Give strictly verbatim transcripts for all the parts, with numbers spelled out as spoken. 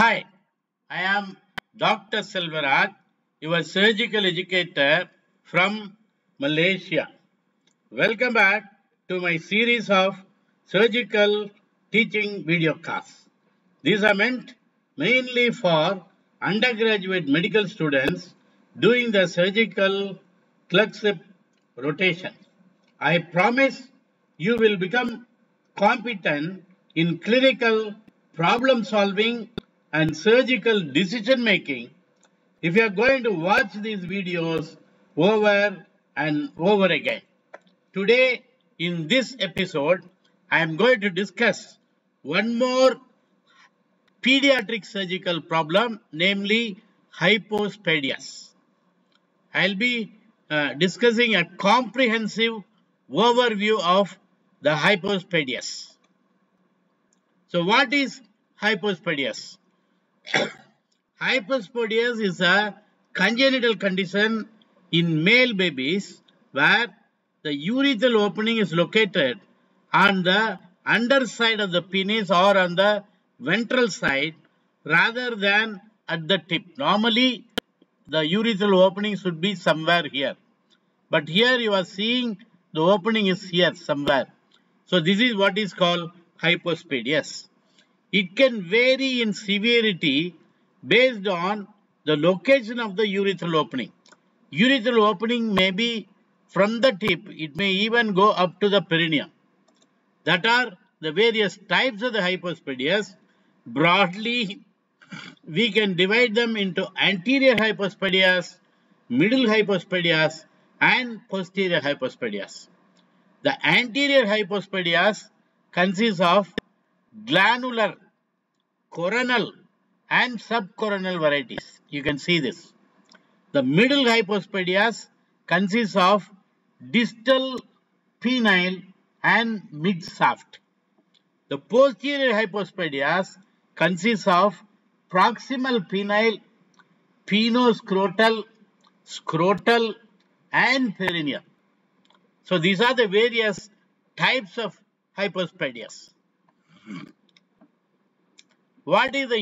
Hi, I am Doctor Silvaraj, your surgical educator from Malaysia. Welcome back to my series of surgical teaching video casts. These are meant mainly for undergraduate medical students doing the surgical clerkship rotation. I promise you will become competent in clinical problem solving and surgical decision making if you are going to watch these videos over and over again. Today, in this episode, I am going to discuss one more pediatric surgical problem, namely hypospadias. I will be uh, discussing a comprehensive overview of the hypospadias. So, what is hypospadias? Hypospadias is a congenital condition in male babies where the urethral opening is located on the underside of the penis or on the ventral side rather than at the tip. Normally, the urethral opening should be somewhere here. But here you are seeing the opening is here somewhere. So this is what is called hypospadias. It can vary in severity based on the location of the urethral opening. Urethral opening may be from the tip. It may even go up to the perineum. That are the various types of the hypospadias. Broadly, we can divide them into anterior hypospadias, middle hypospadias, and posterior hypospadias. The anterior hypospadias consists of glanular, coronal, and subcoronal varieties. You can see this. The middle hypospadias consists of distal, penile, and mid-shaft. The posterior hypospadias consists of proximal penile, penoscrotal, scrotal, and perineum. So these are the various types of hypospadias. What is the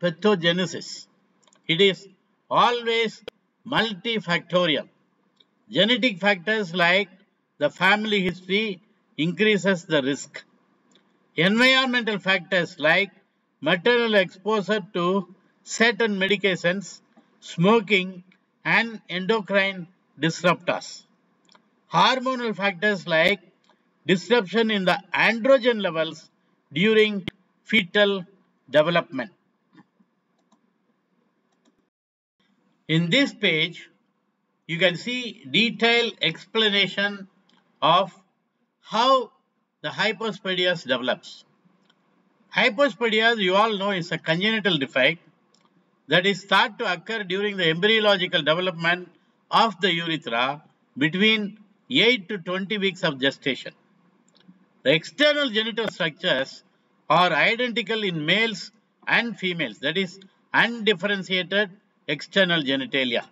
etiopathogenesis? It is always multifactorial. Genetic factors like the family history increases the risk. Environmental factors like maternal exposure to certain medications, smoking, and endocrine disruptors. Hormonal factors like disruption in the androgen levels during fetal development. In this page, you can see detailed explanation of how the hypospadias develops. Hypospadias, you all know, is a congenital defect that is thought to occur during the embryological development of the urethra between eight to twenty weeks of gestation. The external genital structures are identical in males and females, that is undifferentiated external genitalia.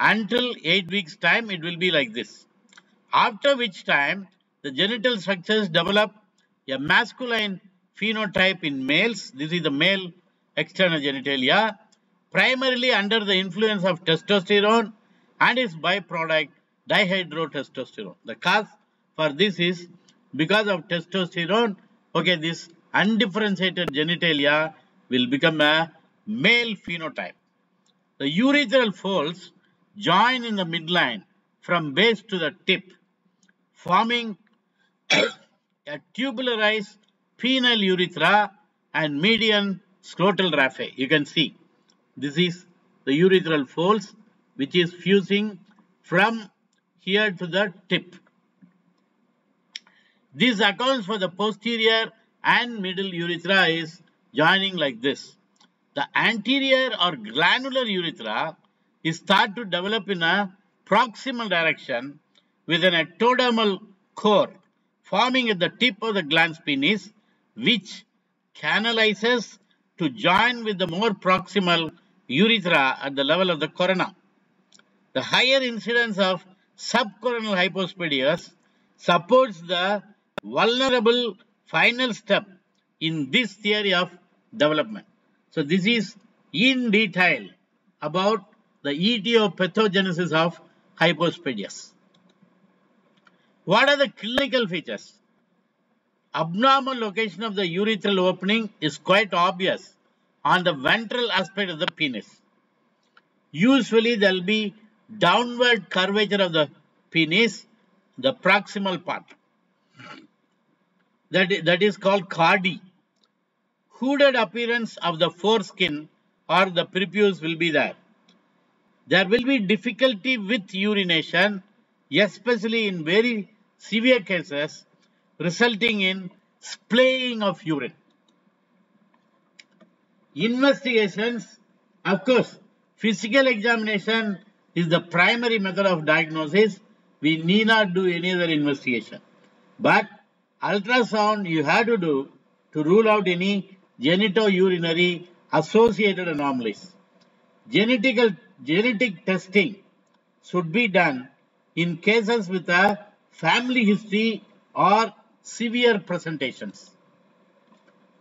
Until eight weeks time, it will be like this. After which time, the genital structures develop a masculine phenotype in males. This is the male external genitalia, primarily under the influence of testosterone and its byproduct dihydrotestosterone. The cause for this is because of testosterone, okay, this undifferentiated genitalia will become a male phenotype. The urethral folds join in the midline from base to the tip, forming a tubularized penile urethra and median scrotal raphe. You can see this is the urethral folds which is fusing from here to the tip. This accounts for the posterior and middle urethra is joining like this. The anterior or glanular urethra is thought to develop in a proximal direction with an ectodermal core forming at the tip of the glans penis, which canalizes to join with the more proximal urethra at the level of the corona. The higher incidence of subcoronal hypospadias supports the vulnerable final step in this theory of development. So this is in detail about the etiopathogenesis of hypospadias. What are the clinical features? Abnormal location of the urethral opening is quite obvious on the ventral aspect of the penis. Usually there will be downward curvature of the penis, the proximal part. That is, that is called cardi. Hooded appearance of the foreskin or the prepuce will be there. There will be difficulty with urination, especially in very severe cases, resulting in splaying of urine. Investigations, of course, physical examination is the primary method of diagnosis. We need not do any other investigation. But ultrasound you have to do to rule out any genitourinary associated anomalies. Genetical, genetic testing should be done in cases with a family history or severe presentations.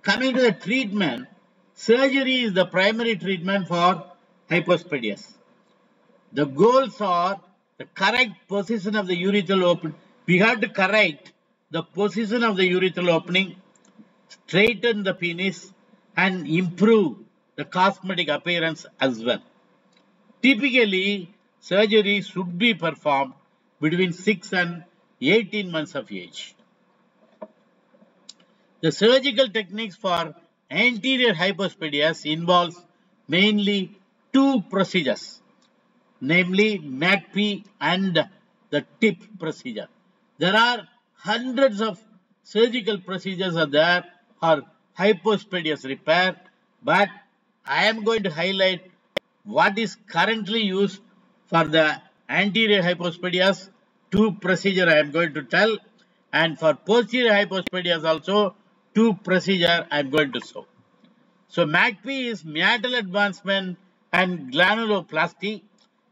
Coming to the treatment, surgery is the primary treatment for hypospadias. The goals are the correct position of the urethral opening. We have to correct the position of the urethral opening, straighten the penis, and improve the cosmetic appearance as well. Typically, surgery should be performed between six and eighteen months of age. The surgical techniques for anterior hypospadias involves mainly two procedures, namely M A G P I and the T I P procedure. There are hundreds of surgical procedures are there for hypospadias repair, but I am going to highlight what is currently used for the anterior hypospadias. Two procedure I am going to tell, and for posterior hypospadias also two procedure I am going to show. So M A G P I is meatal advancement and granuloplasty,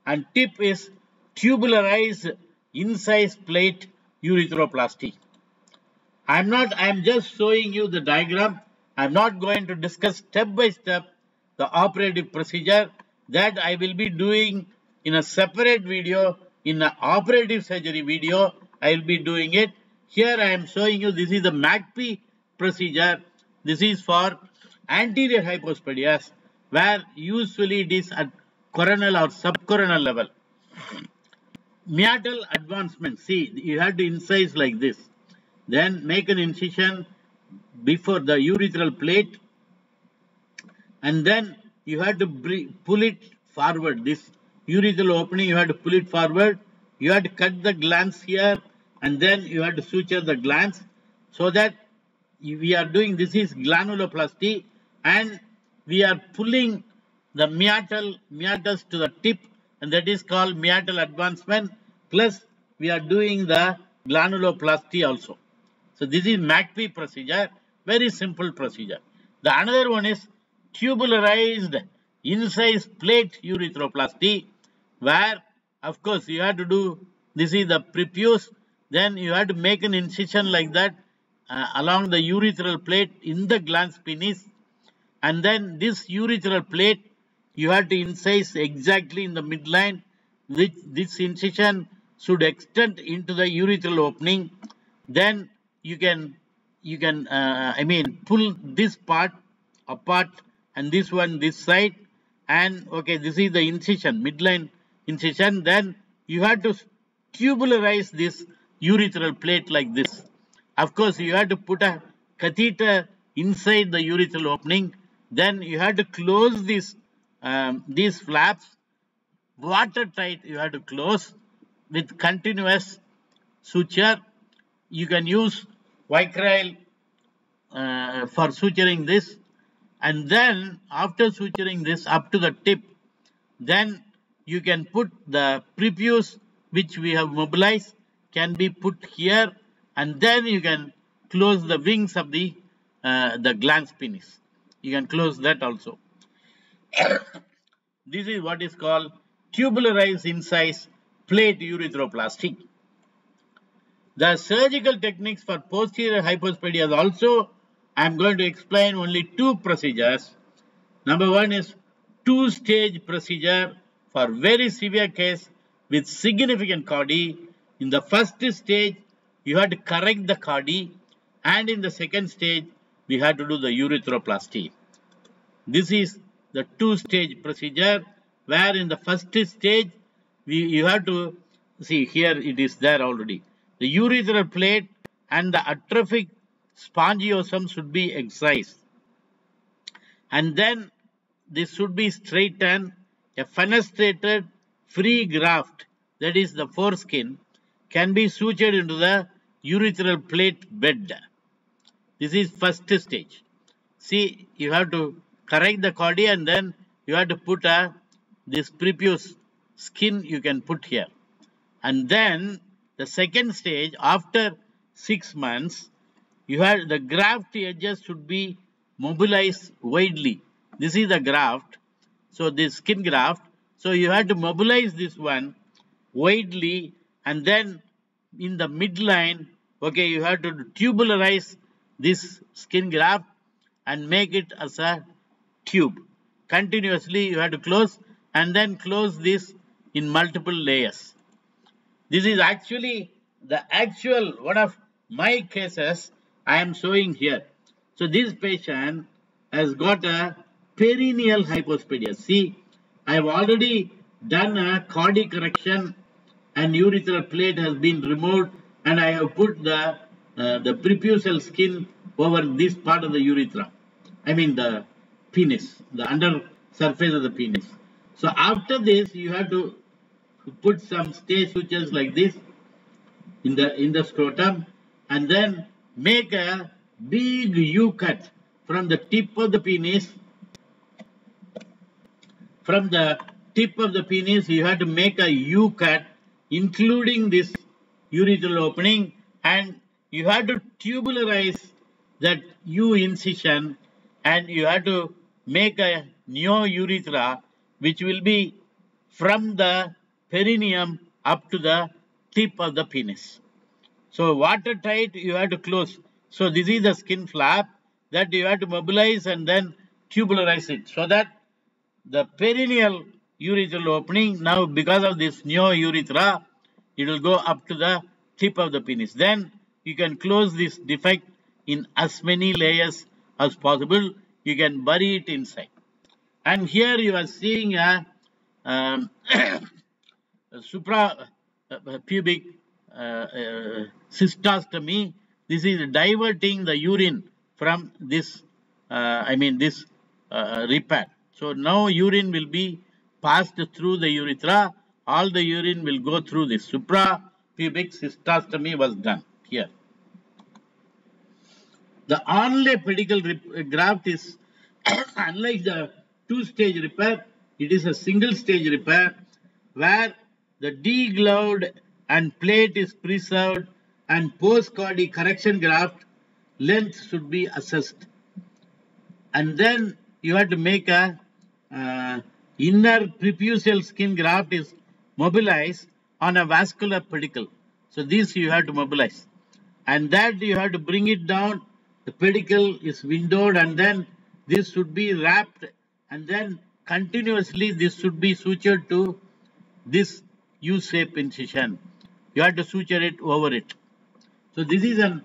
and T I P is tubularized incise plate urethroplasty. I am not, I am just showing you the diagram. I am not going to discuss step by step the operative procedure. That I will be doing in a separate video. In an operative surgery video, I will be doing it. Here I am showing you this is the M A G P I procedure. This is for anterior hypospadias, where usually it is at coronal or subcoronal level. Meatal advancement. See, you have to incise like this. Then make an incision before the urethral plate. And then you have to pull it forward. This urethral opening, you have to pull it forward. You have to cut the glands here. And then you have to suture the glands. So that we are doing, this is granuloplasty. And we are pulling the meatal, meatus to the tip. And that is called meatal advancement. Plus, we are doing the granuloplasty also. So this is M A G P I procedure. Very simple procedure. The another one is tubularized incise plate urethroplasty, where of course you have to do, this is the prepuce, then you have to make an incision like that uh, along the urethral plate in the glans penis, and then this urethral plate you have to incise exactly in the midline. This, this incision should extend into the urethral opening. Then you can, you can uh, I mean pull this part apart and this one this side. And okay, this is the incision, midline incision. Then you have to tubularize this urethral plate like this. Of course, you have to put a catheter inside the urethral opening. Then you have to close this, um, these flaps. Watertight you have to close with continuous suture. You can use vicryl uh, for suturing this. And then after suturing this up to the tip, then you can put the prepuce which we have mobilized can be put here, and then you can close the wings of the, uh, the glans penis. You can close that also. This is what is called tubularized incise plate urethroplasty. The surgical techniques for posterior hypospadias also, I am going to explain only two procedures. Number one is two-stage procedure for very severe case with significant C A R D I. In the first stage, you had to correct the C A R D I, and in the second stage, we had to do the urethroplasty. This is the two-stage procedure, where in the first stage, we, you have to see here it is there already. The urethral plate and the atrophic spongiosum should be excised. And then this should be straightened. A fenestrated free graft, that is the foreskin, can be sutured into the urethral plate bed. This is first stage. See, you have to correct the C A R D I, and then you have to put a, this prepuce skin you can put here. And then the second stage, after six months, you have the graft edges should be mobilized widely. This is the graft. So this skin graft, so you have to mobilize this one widely, and then in the midline, okay, you have to tubularize this skin graft and make it as a tube. Continuously you have to close, and then close this in multiple layers. This is actually the actual one of my cases I am showing here. So this patient has got a perineal hypospadias. See, I have already done a C A R D I correction, and urethral plate has been removed, and I have put the uh, the prepucial skin over this part of the urethra. I mean the penis, the under surface of the penis. So after this, you have to put some stage sutures like this in the in the scrotum, and then make a big U cut from the tip of the penis. From the tip of the penis, you have to make a U cut, including this urethral opening, and you have to tubularize that U incision, and you have to make a neo-urethra, which will be from the perineum up to the tip of the penis. So watertight, you have to close. So this is the skin flap that you have to mobilize and then tubularize it, so that the perineal urethral opening, now because of this neo-urethra, it will go up to the tip of the penis. Then you can close this defect in as many layers as possible. You can bury it inside. And here you are seeing a, um, a suprapubic uh, uh, cystostomy. This is diverting the urine from this, uh, I mean this uh, repair. So now urine will be passed through the urethra. All the urine will go through this. Suprapubic cystostomy was done here. The Onlay pedicle graft is, unlike the two-stage repair, it is a single-stage repair where the degloved and plate is preserved, and post-C A R D I correction graft length should be assessed. And then you have to make a Uh, inner prepucial skin graft is mobilized on a vascular pedicle. So this you have to mobilize. And that you have to bring it down. The pedicle is windowed, and then this should be wrapped. And then continuously this should be sutured to this U-shape incision. You have to suture it over it. So this is an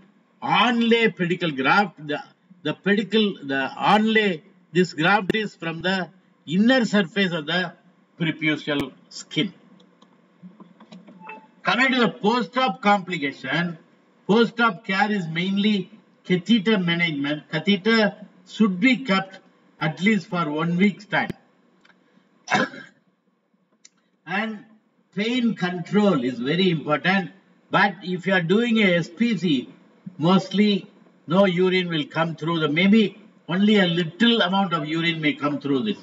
Onlay pedicle graft. The, the pedicle, the Onlay, this graft is from the inner surface of the prepucial skin. Coming to the post-op complication, post-op care is mainly catheter management. Catheter should be kept at least for one week's time. And pain control is very important. But if you are doing a S P C, mostly no urine will come through the, maybe only a little amount of urine may come through this.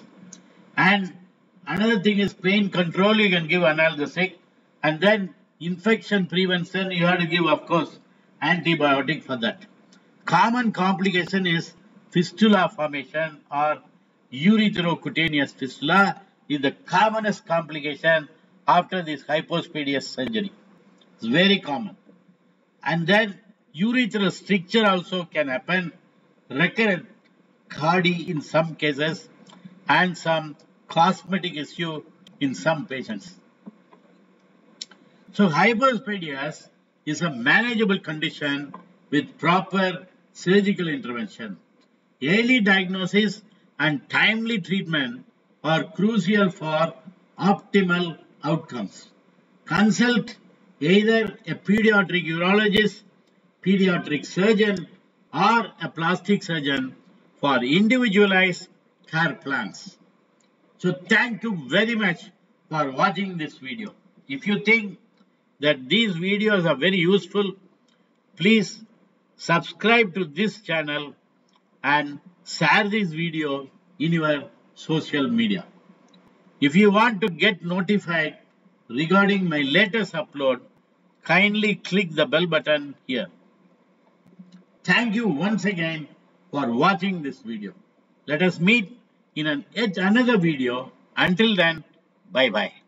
And another thing is pain control, you can give analgesic. And then infection prevention, you have to give, of course, antibiotic for that. Common complication is fistula formation, or urethro-cutaneous fistula is the commonest complication after this hypospadias surgery. It's very common. And then urethral stricture also can happen, recurrent C A R D I in some cases. and some cosmetic issue in some patients. So hypospadias is a manageable condition with proper surgical intervention. Early diagnosis and timely treatment are crucial for optimal outcomes. Consult either a pediatric urologist, pediatric surgeon, or a plastic surgeon for individualized care plans. So thank you very much for watching this video. If you think that these videos are very useful, please subscribe to this channel and share this video in your social media. If you want to get notified regarding my latest upload, kindly click the bell button here. Thank you once again for watching this video. Let us meet in an, another video. Until then, bye-bye.